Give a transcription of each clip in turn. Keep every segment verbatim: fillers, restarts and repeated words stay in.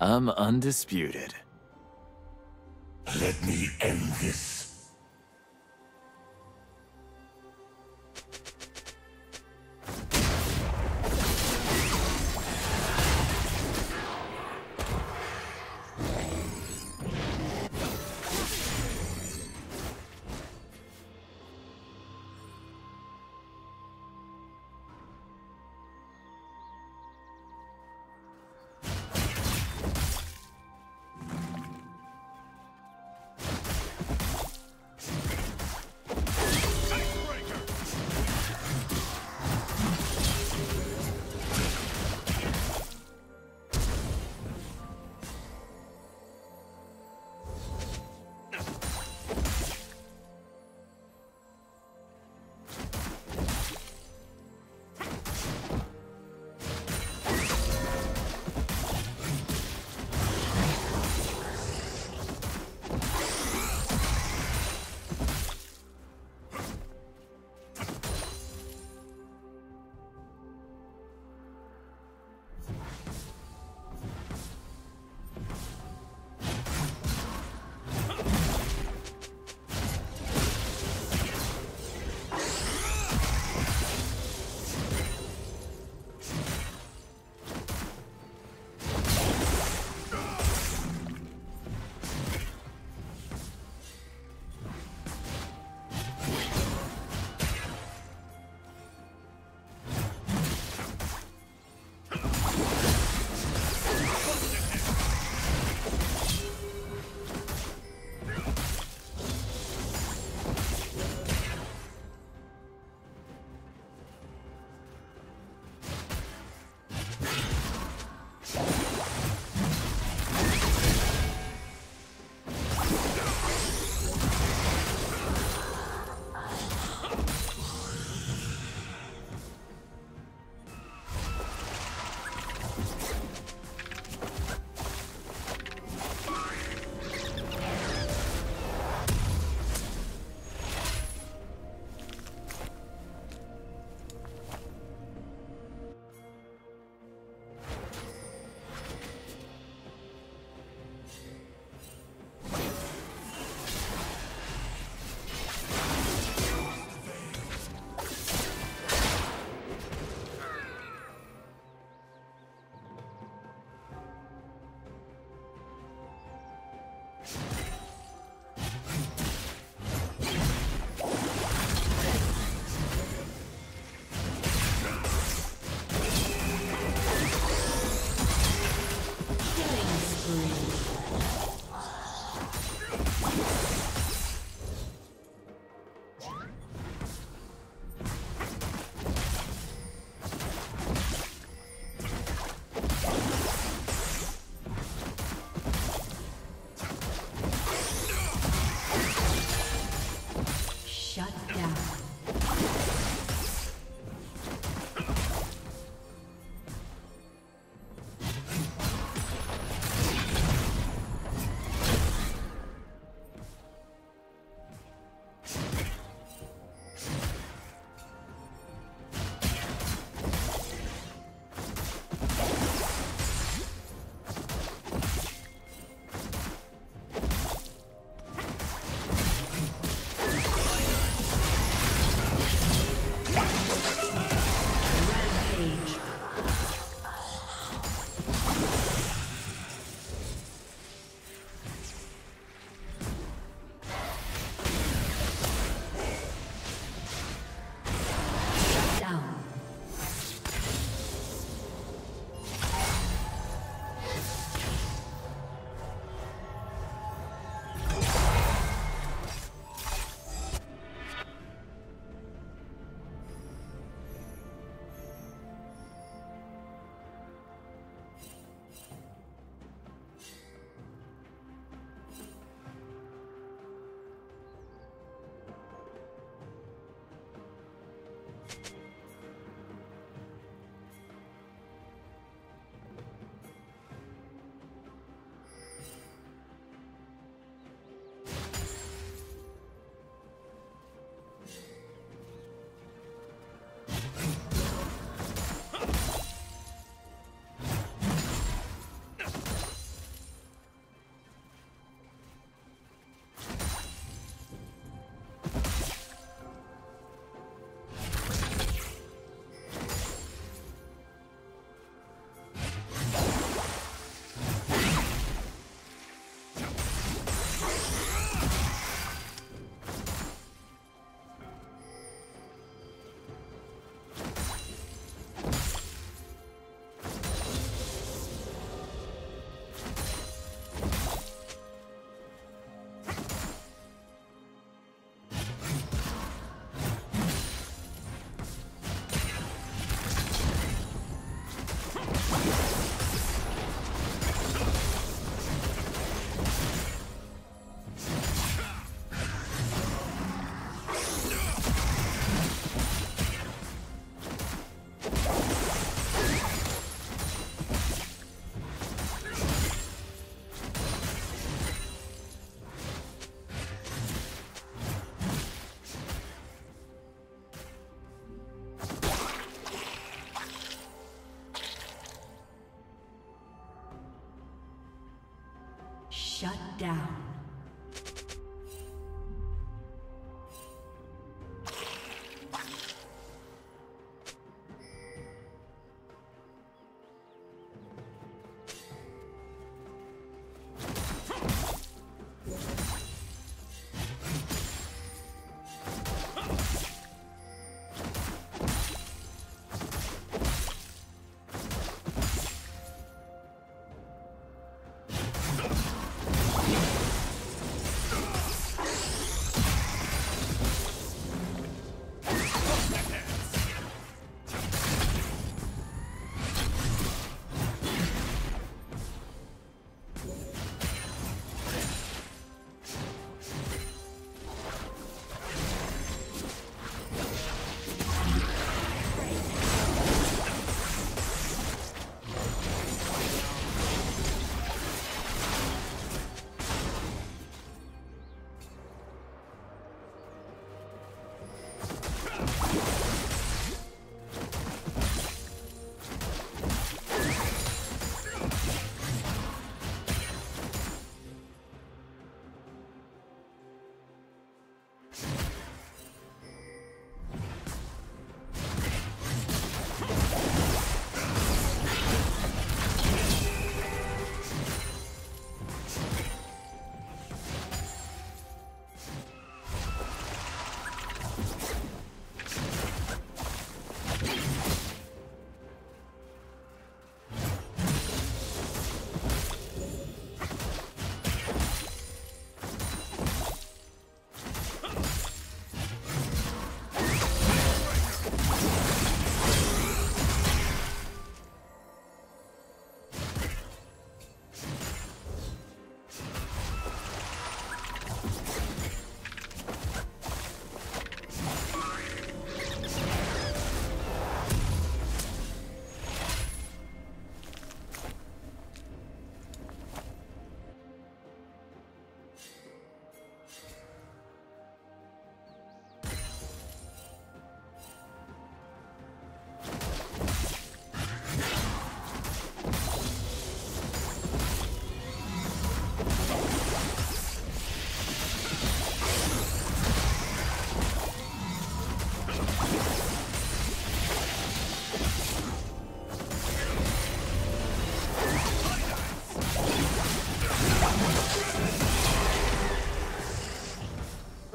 I'm undisputed. Let me end this. Shut down.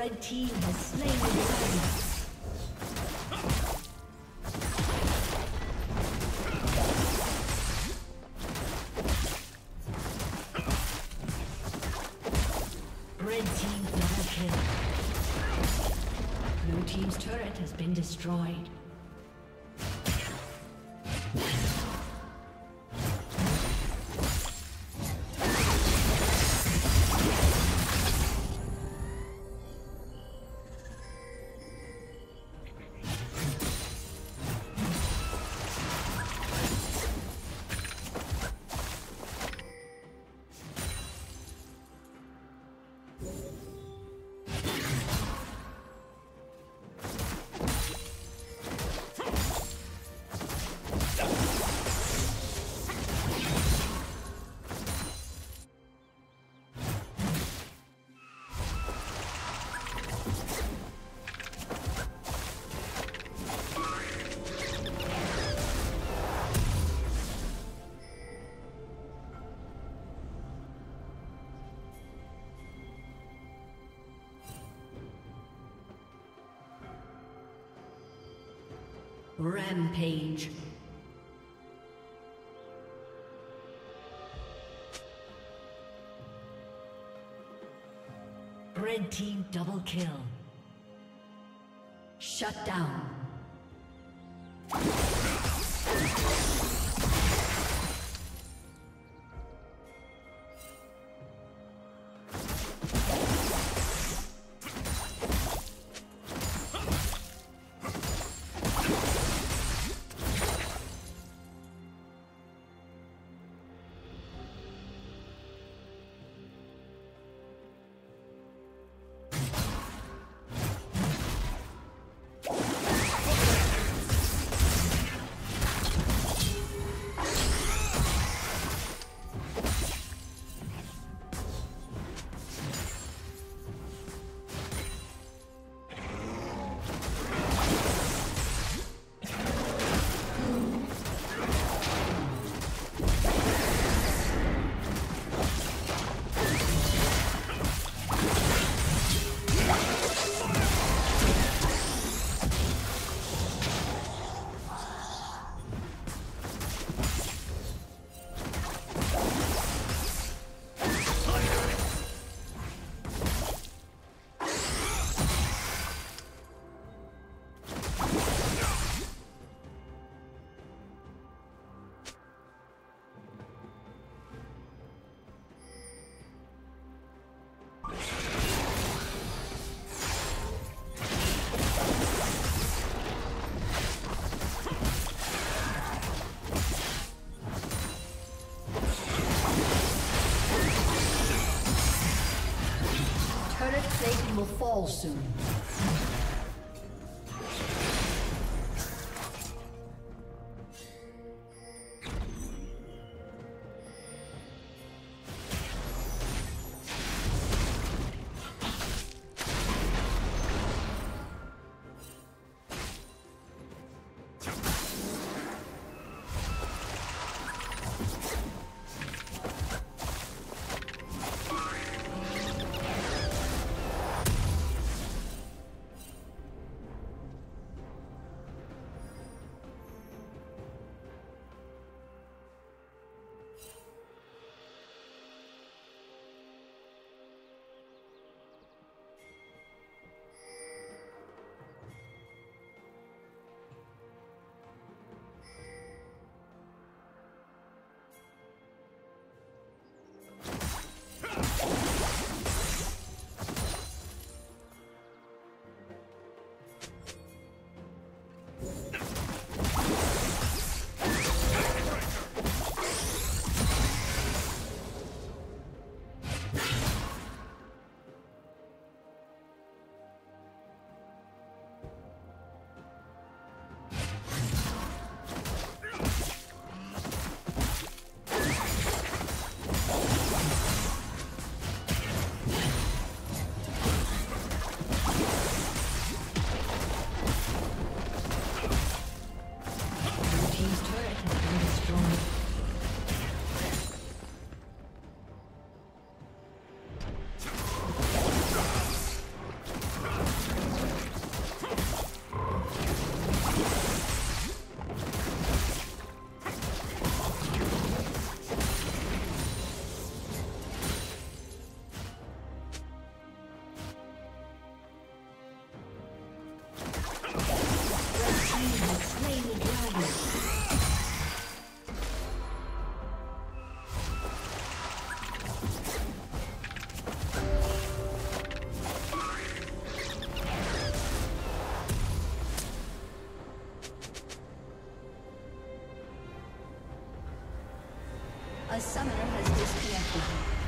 Red team has slain the dragon. Red team double kill. Blue team's turret has been destroyed. Rampage. Red team double kill. Shut down. Satan will fall soon. A summoner has disconnected.